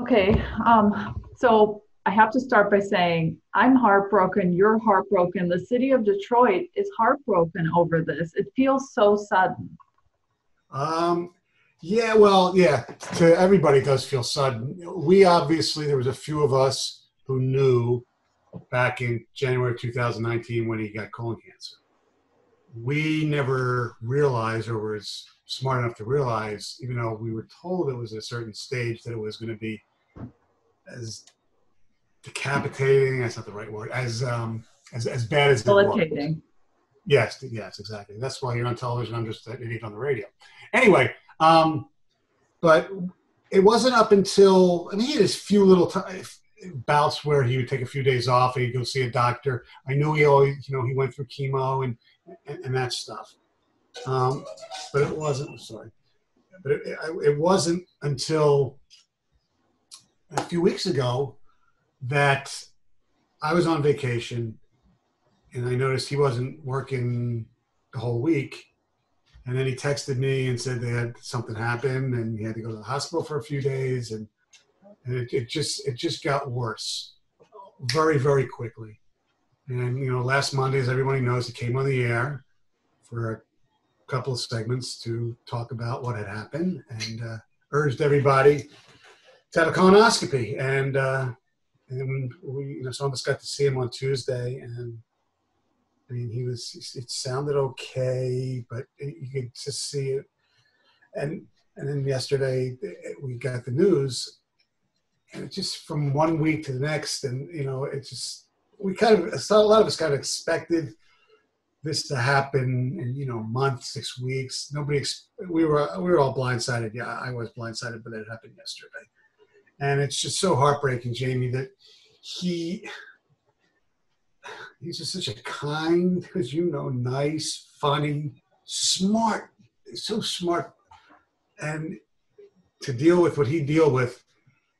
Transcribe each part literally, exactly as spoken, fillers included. Okay, um, so I have to start by saying I'm heartbroken, you're heartbroken, the city of Detroit is heartbroken over this. It feels so sudden. Um, yeah, well, yeah, to everybody it does feel sudden. We obviously, there was a few of us who knew back in January of two thousand nineteen when he got colon cancer. We never realized or were smart enough to realize, even though we were told it was at a certain stage, that it was going to be as decapitating, that's not the right word, as um, as, as bad as it was. Yes, yes, exactly. That's why you're on television, I'm just an idiot on the radio. Anyway, um, but it wasn't up until, I mean, he had his few little t bouts where he would take a few days off and he'd go see a doctor. I knew he always, you know, he went through chemo and And, and that stuff, um, but it wasn't. Sorry, but it, it wasn't until a few weeks ago that I was on vacation, and I noticed he wasn't working the whole week. And then he texted me and said they had something happen, and he had to go to the hospital for a few days, and, and it, it just it just got worse, very very quickly. And, you know, last Monday, as everybody knows, he came on the air for a couple of segments to talk about what had happened and uh, urged everybody to have a colonoscopy. And, uh, and we, you know, some of us got to see him on Tuesday. And, I mean, he was, it sounded okay, but it, you could just see it. And, and then yesterday, it, we got the news. And it just from one week to the next, and, you know, it just... We kind of, a lot of us kind of expected this to happen in, you know, a month, six weeks. Nobody, we were, we were all blindsided. Yeah, I was blindsided, but it happened yesterday. And it's just so heartbreaking, Jamie, that he, he's just such a kind, as you know, nice, funny, smart, so smart. And to deal with what he dealt with,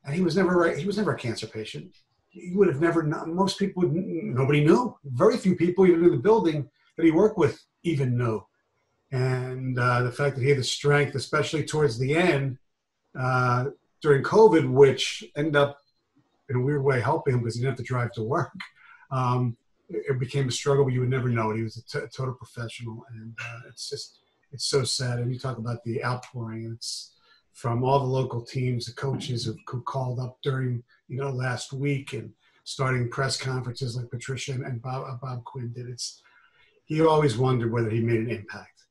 and he was never right, he was never a cancer patient. You would have never known. Most people, would, nobody knew. Very few people, even in the building that he worked with, even knew. And uh, the fact that he had the strength, especially towards the end, uh, during COVID, which ended up in a weird way helping him because he didn't have to drive to work. Um, it, it became a struggle, but you would never know it. He was a, t a total professional, and uh, it's just, it's so sad. And you talk about the outpouring. It's from all the local teams, the coaches who called up during, you know, last week and starting press conferences like Patricia and Bob, Bob Quinn did. It's, he always wondered whether he made an impact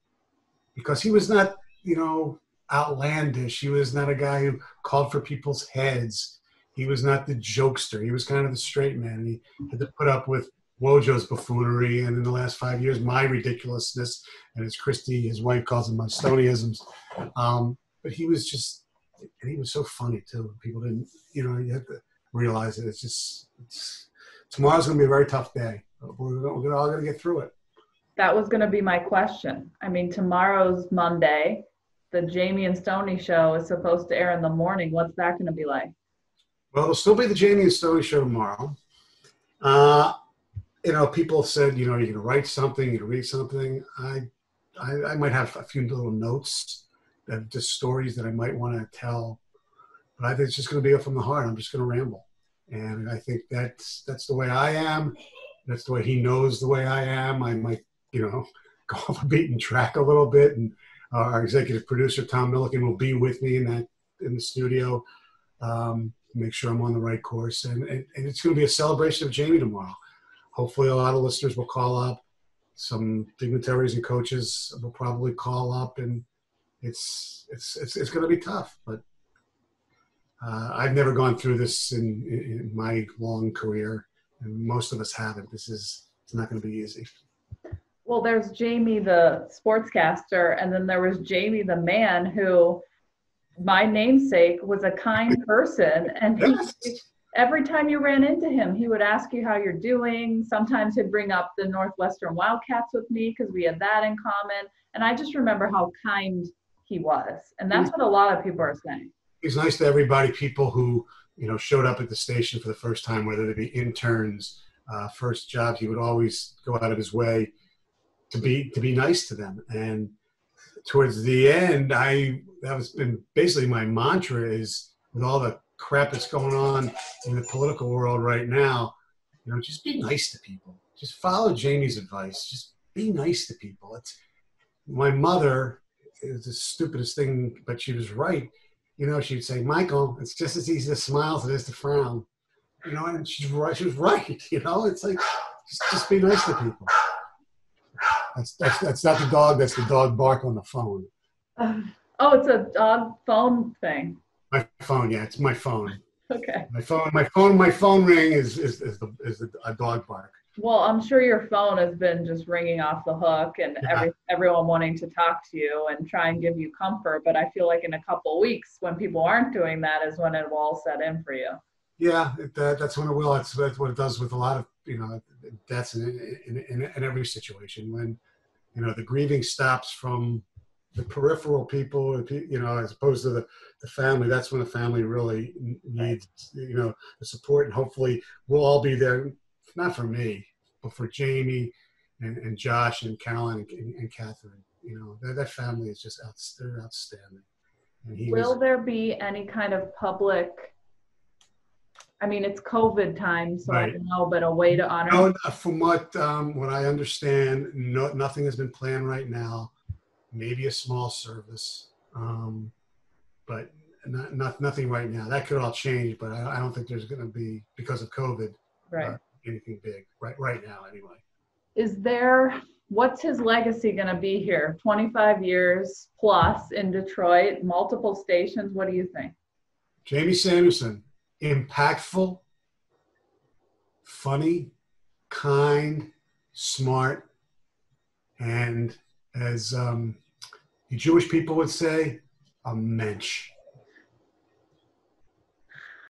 because he was not, you know, outlandish. He was not a guy who called for people's heads. He was not the jokester. He was kind of the straight man. And he had to put up with Wojo's buffoonery and in the last five years, my ridiculousness, and as Christy, his wife calls him, my Stoneyisms. Um, But he was just, and he was so funny too. People didn't, you know, you have to realize that it's just, it's, tomorrow's going to be a very tough day. We're, we're all going to get through it. That was going to be my question. I mean, tomorrow's Monday. The Jamie and Stoney Show is supposed to air in the morning. What's that going to be like? Well, it'll still be the Jamie and Stoney Show tomorrow. Uh, you know, people said, you know, you can write something, you can read something. I, I, I might have a few little notes. Just stories that I might want to tell, but I think it's just going to be up from the heart. I'm just going to ramble, and I think that's that's the way I am. That's the way he knows the way I am. I might, you know, go off a beaten track a little bit, and uh, our executive producer Tom Milliken will be with me in that in the studio, um, make sure I'm on the right course, and, and and it's going to be a celebration of Jamie tomorrow. Hopefully, a lot of listeners will call up. Some dignitaries and coaches will probably call up and. It's it's it's, it's going to be tough, but uh, I've never gone through this in, in, in my long career, and most of us haven't. This is it's not going to be easy. Well, there's Jamie the sportscaster, and then there was Jamie the man, who, my namesake, was a kind person, and he, yes. Every time you ran into him, he would ask you how you're doing. Sometimes he'd bring up the Northwestern Wildcats with me because we had that in common, and I just remember how kind. He was, and that's what a lot of people are saying. He's nice to everybody. People who, you know, showed up at the station for the first time, whether they be interns, uh, first jobs, he would always go out of his way to be to be nice to them. And towards the end, I that was been basically my mantra is with all the crap that's going on in the political world right now, you know, just be nice to people. Just follow Jamie's advice. Just be nice to people. It's, my mother, it was the stupidest thing, but she was right. You know, she'd say, Michael, it's just as easy to smile as it is to frown. You know, and she's right, she was right. You know, it's like, just, just be nice to people. That's, that's, that's not the dog, that's the dog bark on the phone. Um, oh, it's a dog phone thing. My phone, yeah, it's my phone. Okay. My phone, my phone, my phone ring is, is, is, the, is a dog bark. Well, I'm sure your phone has been just ringing off the hook and yeah. every, everyone wanting to talk to you and try and give you comfort. But I feel like in a couple of weeks when people aren't doing that is when it will all set in for you. Yeah, it, uh, that's when it will. That's, that's what it does with a lot of, you know, that's in, in, in, in every situation. When, you know, the grieving stops from the peripheral people, you know, as opposed to the, the family, that's when the family really needs, you know, the support. And hopefully we'll all be there. Not for me, but for Jamie and, and Josh and Callan and, and Catherine. You know, that, that family is just out, they're outstanding. And he Will was, there be any kind of public, I mean, it's COVID time, so right. I don't know, but a way to honor? No, from what, um, what I understand, no, nothing has been planned right now. Maybe a small service, um, but not, not, nothing right now. That could all change, but I, I don't think there's going to be, because of COVID, right. Uh, anything big right right now anyway. Is there, what's his legacy going to be here twenty-five years plus in Detroit, multiple stations? What do you think? Jamie Samuelsen, impactful, funny, kind, smart, and as um the Jewish people would say, a mensch.